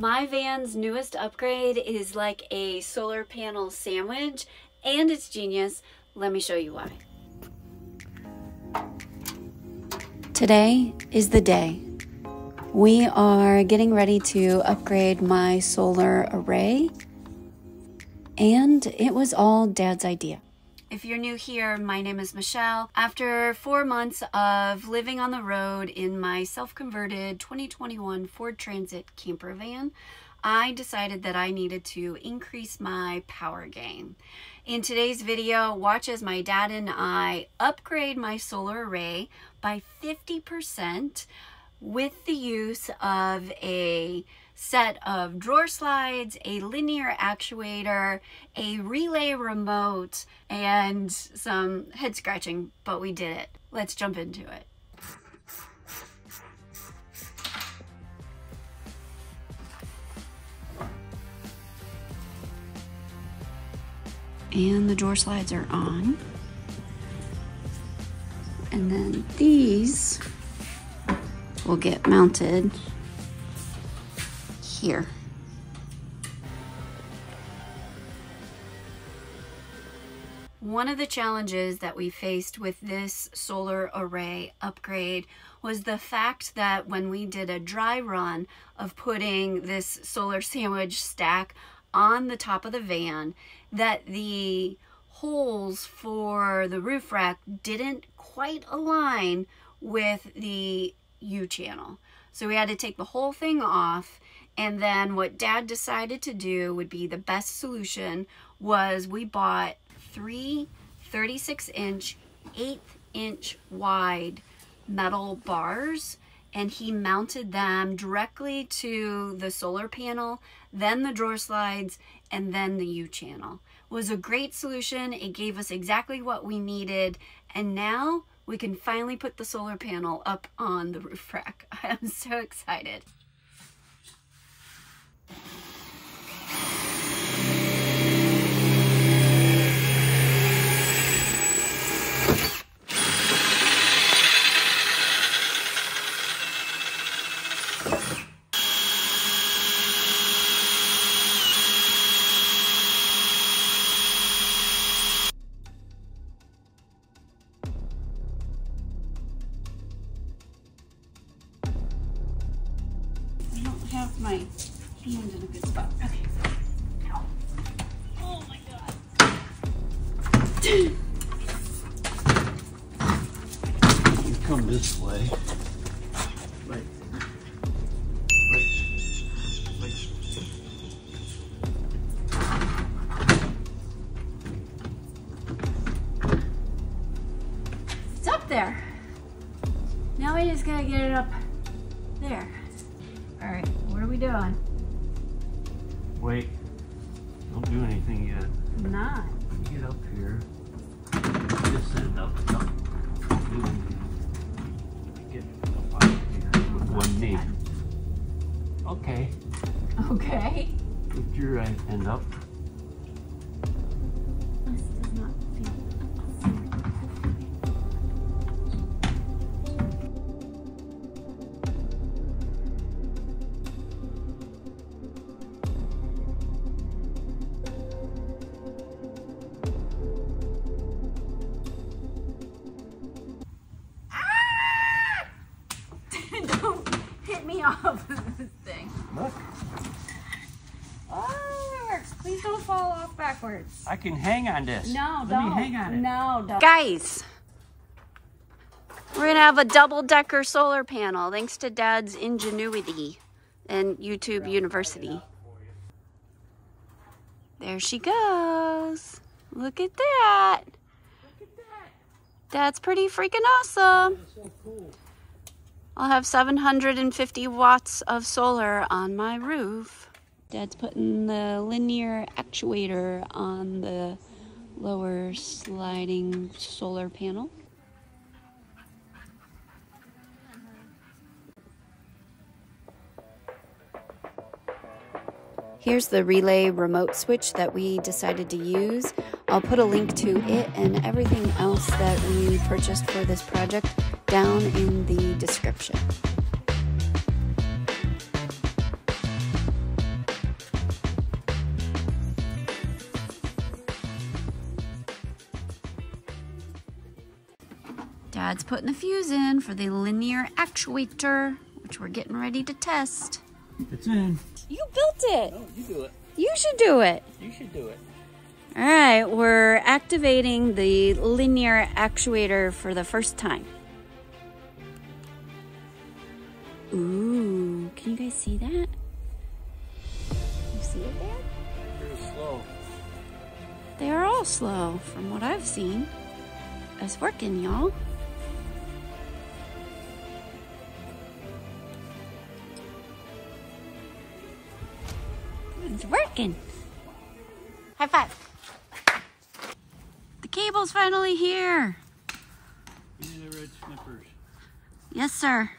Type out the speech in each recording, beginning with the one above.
My van's newest upgrade is like a solar panel sandwich, and it's genius. Let me show you why. Today is the day. We are getting ready to upgrade my solar array, and it was all Dad's idea. If you're new here, my name is Michelle. After 4 months of living on the road in my self-converted 2021 Ford Transit camper van, I decided that I needed to increase my power gain. In today's video, watch as my dad and I upgrade my solar array by 50% with the use of a set of drawer slides, a linear actuator, a relay remote, and some head scratching, but we did it. Let's jump into it. And the drawer slides are on. And then these will get mounted here. One of the challenges that we faced with this solar array upgrade was the fact that when we did a dry run of putting this solar sandwich stack on the top of the van, that the holes for the roof rack didn't quite align with the U-channel. So we had to take the whole thing off. And then what Dad decided to do would be the best solution was we bought three 36-inch, 1/8-inch wide metal bars, and he mounted them directly to the solar panel, then the drawer slides, and then the U-channel. It was a great solution. It gave us exactly what we needed, and now we can finally put the solar panel up on the roof rack. I'm so excited. My hand in a good spot. Okay. Ow. Oh my God. You come this way. Wait. Wait. It's up there. Now we just gotta get it up there. All right, what are we doing? Wait, don't do anything yet. I'm not. Get up here. Just set it up. Get up out of here with one knee. Okay. Okay. Put your right hand up. This does not feel up. Off of this thing. Look. Oh, it works. Please don't fall off backwards. I can hang on this. No, don't. Let me hang on it. No, don't. Guys, we're gonna have a double-decker solar panel thanks to Dad's ingenuity and YouTube University. There she goes. Look at that. Look at that. That's pretty freaking awesome. That's so cool. I'll have 750 watts of solar on my roof. Dad's putting the linear actuator on the lower sliding solar panel. Here's the relay remote switch that we decided to use. I'll put a link to it and everything else that we purchased for this project down in the description. Dad's putting the fuse in for the linear actuator, which we're getting ready to test. It's in. You built it. Oh, you do it. You should do it. You should do it. All right, we're activating the linear actuator for the first time. Ooh, can you guys see that? You see it there? Very slow. They are all slow from what I've seen. It's working, y'all. It's working. High five. The cable's finally here. Give me the red snippers. Yes, sir.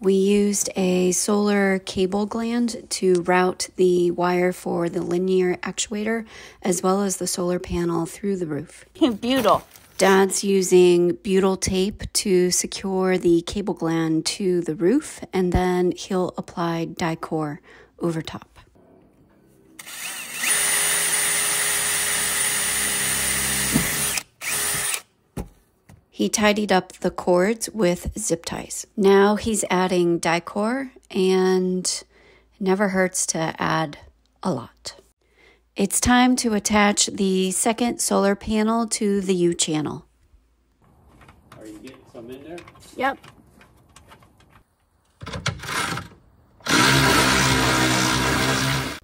We used a solar cable gland to route the wire for the linear actuator as well as the solar panel through the roof. Butyl. Dad's using butyl tape to secure the cable gland to the roof, and then he'll apply dicor over top. He tidied up the cords with zip ties. Now he's adding dicor, and it never hurts to add a lot. It's time to attach the second solar panel to the U-channel. Are you getting some in there? Yep.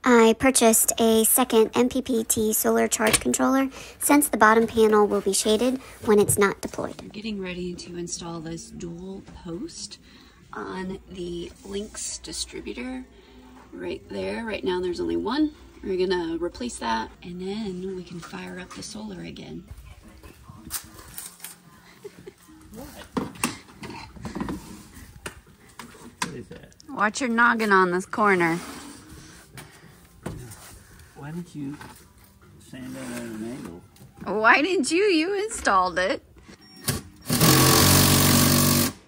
I purchased a second MPPT solar charge controller since the bottom panel will be shaded when it's not deployed. We're getting ready to install this dual post on the Lynx distributor right there. Right now there's only one. We're gonna replace that, and then we can fire up the solar again. What? What is that? Watch your noggin on this corner. Why didn't you sand that at an angle? Why didn't you? You installed it.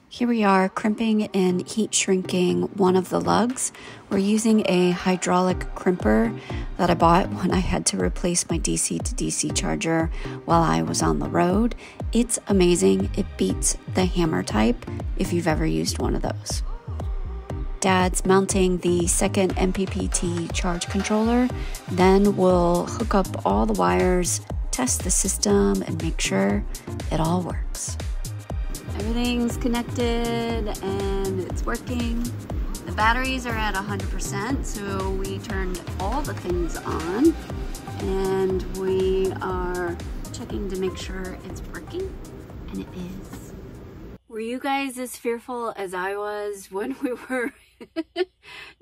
Here we are crimping and heat shrinking one of the lugs. We're using a hydraulic crimper that I bought when I had to replace my DC to DC charger while I was on the road. It's amazing. It beats the hammer type if you've ever used one of those. Dad's mounting the second MPPT charge controller, then we'll hook up all the wires, test the system, and make sure it all works. Everything's connected and it's working. The batteries are at 100%, so we turned all the things on, and we are checking to make sure it's working, and it is. Were you guys as fearful as I was when we were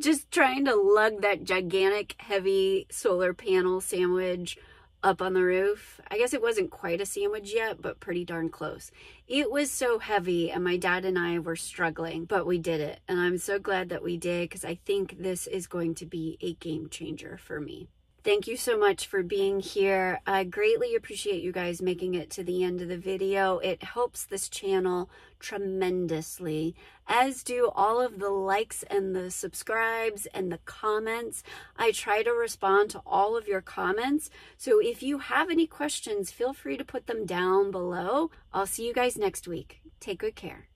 just trying to lug that gigantic heavy solar panel sandwich up on the roof? I guess it wasn't quite a sandwich yet, but pretty darn close. It was so heavy, and my dad and I were struggling, but we did it, and I'm so glad that we did, because I think this is going to be a game changer for me. Thank you so much for being here. I greatly appreciate you guys making it to the end of the video. It helps this channel tremendously, as do all of the likes and the subscribes and the comments. I try to respond to all of your comments. So if you have any questions, feel free to put them down below. I'll see you guys next week. Take good care.